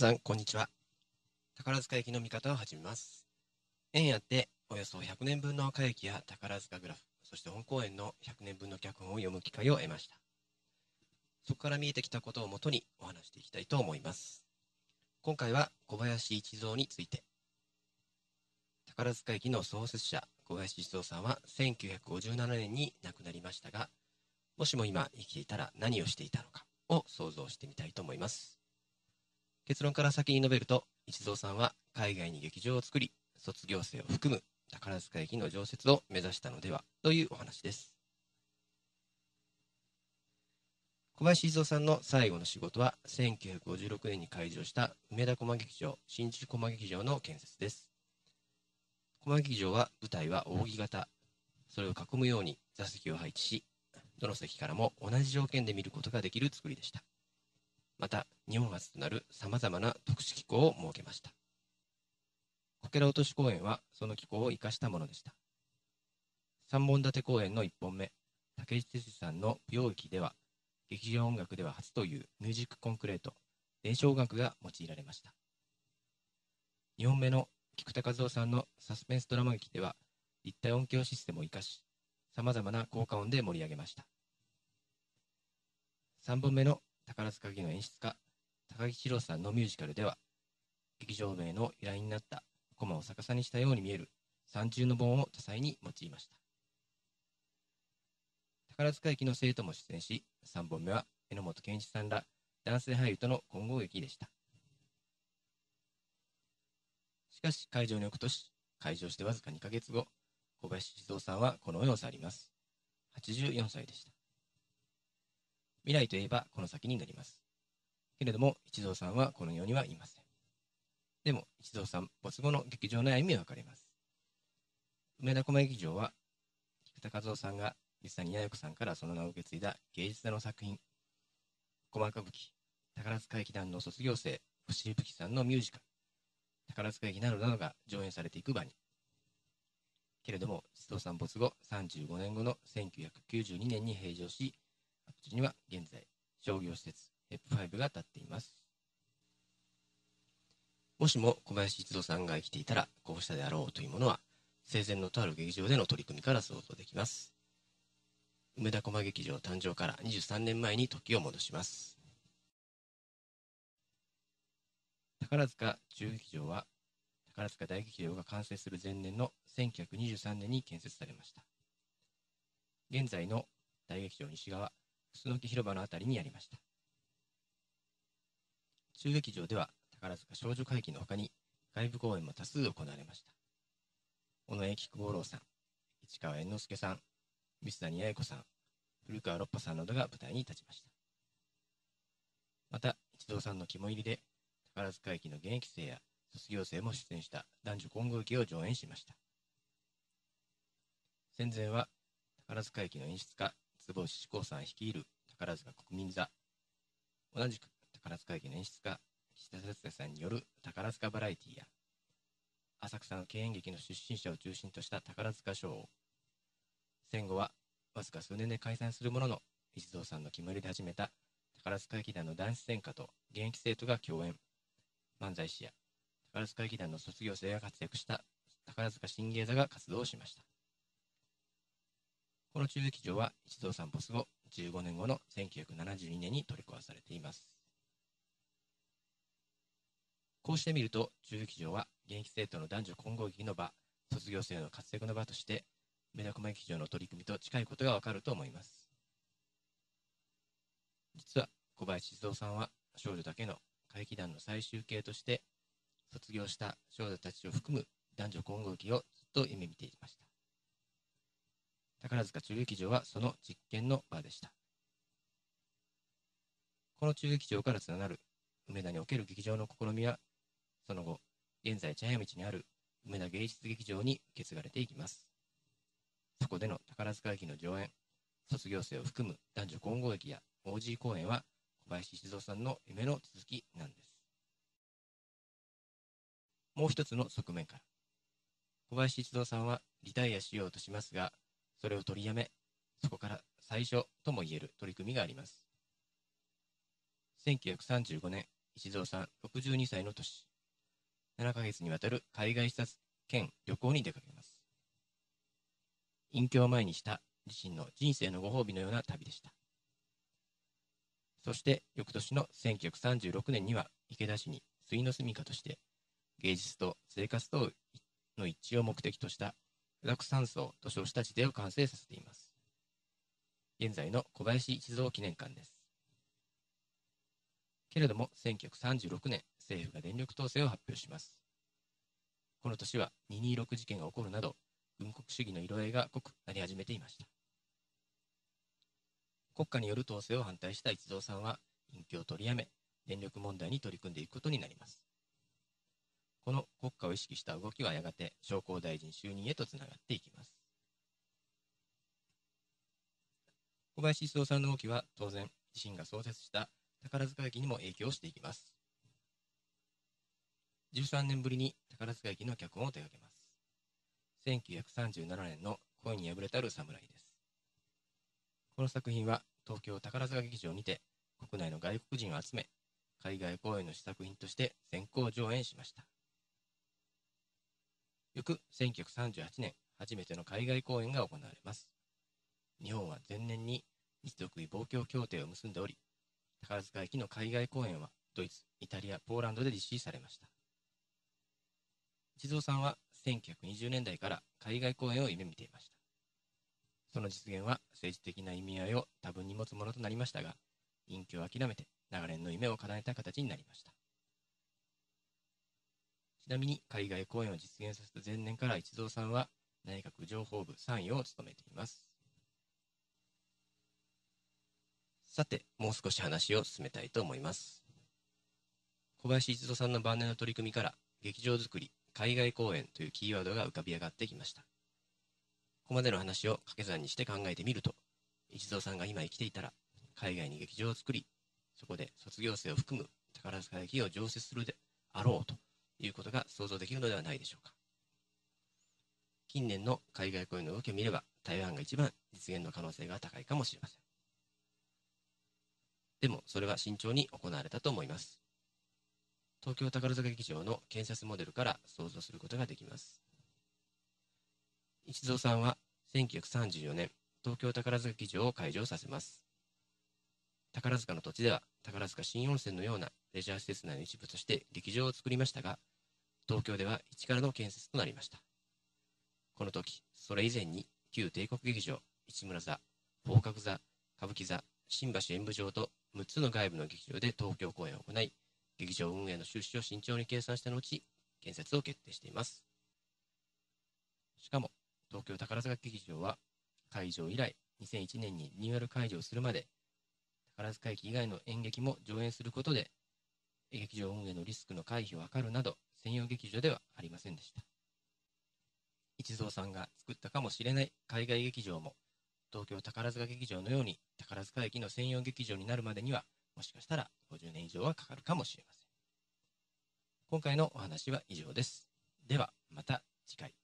皆さん、こんにちは。宝塚駅の見方を始めます。縁あっておよそ100年分の赤駅や宝塚グラフ、そして本公演の100年分の脚本を読む機会を得ました。そこから見えてきたことをもとにお話していきたいと思います。今回は小林一三について。宝塚駅の創設者、小林一三さんは1957年に亡くなりましたが、もしも今生きていたら何をしていたのかを想像してみたいと思います。結論から先に述べると、一三さんは海外に劇場を作り、卒業生を含む宝塚駅の常設を目指したのではというお話です。小林一三さんの最後の仕事は、1956年に開場した梅田駒劇場、新宿駒劇場の建設です。駒劇場は舞台は扇形、それを囲むように座席を配置し、どの席からも同じ条件で見ることができる作りでした。また、日本初となるさまざまな特殊機構を設けました。こけら落とし公演はその機構を生かしたものでした。3本立て公演の1本目、竹内哲司さんの舞踊劇では、劇場音楽では初というミュージックコンクレート、伝承楽が用いられました。2本目の菊田和夫さんのサスペンスドラマ劇では、立体音響システムを生かし、さまざまな効果音で盛り上げました。3本目の宝塚劇の演出家、高木史郎さんのミュージカルでは、劇場名の由来になったコマを逆さにしたように見える三重の盆を多彩に用いました。宝塚劇の生徒も出演し、3本目は榎本健一さんら男性俳優との混合劇でした。しかし、会場に置く年、開場してわずか2ヶ月後、小林一三さんはこの世を去ります。84歳でした。未来といえばこの先になります。けれども、一三さんはこの世にはいません。でも、一三さん没後の劇場の歩みは分かれます。梅田駒劇場は、菊田和夫さんが水谷奈々子さんからその名を受け継いだ芸術家の作品、駒歌舞伎、宝塚劇団の卒業生、星井吹さんのミュージカル、宝塚劇などなどが上演されていく場に。けれども、一三さん没後35年後の1992年に閉場し、こちには現在、商業施設、HEP5 が建っています。もしも小林一三さんが生きていたら、こうしたであろうというものは、生前のとある劇場での取り組みから想像できます。梅田駒劇場誕生から23年前に時を戻します。宝塚中劇場は、宝塚大劇場が完成する前年の1923年に建設されました。現在の大劇場西側、楠木広場のあたりにありました。中劇場では宝塚少女会議のほかに外部公演も多数行われました。尾上菊五郎さん、市川猿之助さん、水谷八重子さん、古川六波さんなどが舞台に立ちました。また、一三さんの肝入りで宝塚駅の現役生や卒業生も出演した男女混合劇を上演しました。戦前は宝塚駅の演出家、坪内志功さん率いる宝塚国民座、同じく宝塚駅の演出家、岸田哲也さんによる宝塚バラエティや、浅草の経演劇の出身者を中心とした宝塚ショーを、戦後はわずか数年で解散するものの、一三さんの決まりで始めた宝塚劇団の男子専科と現役生徒が共演、漫才師や宝塚劇団の卒業生が活躍した宝塚新芸座が活動しました。この中劇場は一三さん没後15年後の1972年に取り壊されています。こうしてみると、中劇場は現役生徒の男女混合劇の場、卒業生の活躍の場として、梅田駒劇場の取り組みと近いことがわかると思います。実は小林一三さんは少女だけの歌劇団の最終形として、卒業した少女たちを含む男女混合劇をずっと夢見ていました。宝塚中劇場はその実験の場でした。この中劇場からつながる梅田における劇場の試みは、その後、現在茶屋道にある梅田芸術劇場に受け継がれていきます。そこでの宝塚劇の上演、卒業生を含む男女混合劇や OG 公演は、小林一三さんの夢の続きなんです。もう一つの側面から、小林一三さんはリタイアしようとしますが、それを取りやめ、そこから最初ともいえる取り組みがあります。1935年、一蔵さん62歳の年、7ヶ月にわたる海外視察兼旅行に出かけます。隠居を前にした自身の人生のご褒美のような旅でした。そして翌年の1936年には池田市に終の住処として芸術と生活との一致を目的とした具沢山荘と称した地底を完成させています。現在の小林一三記念館です。けれども1936年、政府が電力統制を発表します。この年は226事件が起こるなど、軍国主義の色合いが濃くなり始めていました。国家による統制を反対した一蔵さんは、隠居を取りやめ、電力問題に取り組んでいくことになります。この国家を意識した動きはやがて商工大臣就任へとつながっていきます。小林一三さんの動きは当然、自身が創設した宝塚劇にも影響していきます。13年ぶりに宝塚劇の脚本を手掛けます。1937年の恋に破れたる侍です。この作品は東京宝塚劇場にて国内の外国人を集め、海外公演の試作品として先行上演しました。翌1938年、初めての海外公演が行われます。日本は前年に日独位防共協定を結んでおり、宝塚劇の海外公演はドイツ、イタリア、ポーランドで実施されました。一蔵さんは1920年代から海外公演を夢見ていました。その実現は政治的な意味合いを多分に持つものとなりましたが、隠居を諦めて長年の夢を叶えた形になりました。ちなみに海外公演を実現させた前年から一蔵さんは内閣情報部参与を務めています。さて、もう少し話を進めたいと思います。小林一三さんの晩年の取り組みから、劇場作り、海外公演というキーワードが浮かび上がってきました。ここまでの話を掛け算にして考えてみると、一蔵さんが今生きていたら、海外に劇場を作り、そこで卒業生を含む宝塚劇を常設するであろうということが想像できるのではないでしょうか。近年の海外公演の動きを見れば、台湾が一番実現の可能性が高いかもしれません。でも、それは慎重に行われたと思います。東京宝塚劇場の建設モデルから想像することができます。一蔵さんは1934年、東京宝塚劇場を開場させます。宝塚の土地では、宝塚新温泉のようなレジャー施設内の一部として劇場を作りましたが、東京では一からの建設となりました。この時、それ以前に旧帝国劇場、市村座、宝覚座、歌舞伎座、新橋演舞場と6つの外部の劇場で東京公演を行い、劇場運営の収支を慎重に計算した後、建設を決定しています。しかも、東京宝塚劇場は開場以来2001年にリニューアル開場するまで宝塚劇以外の演劇も上演することで劇場運営のリスクの回避を図るなど専用劇場ではありませんでした。一蔵さんが作ったかもしれない海外劇場も東京宝塚劇場のように宝塚劇の専用劇場になるまでにはもしかしたら50年以上はかかるかもしれません。今回のお話は以上です。ではまた次回。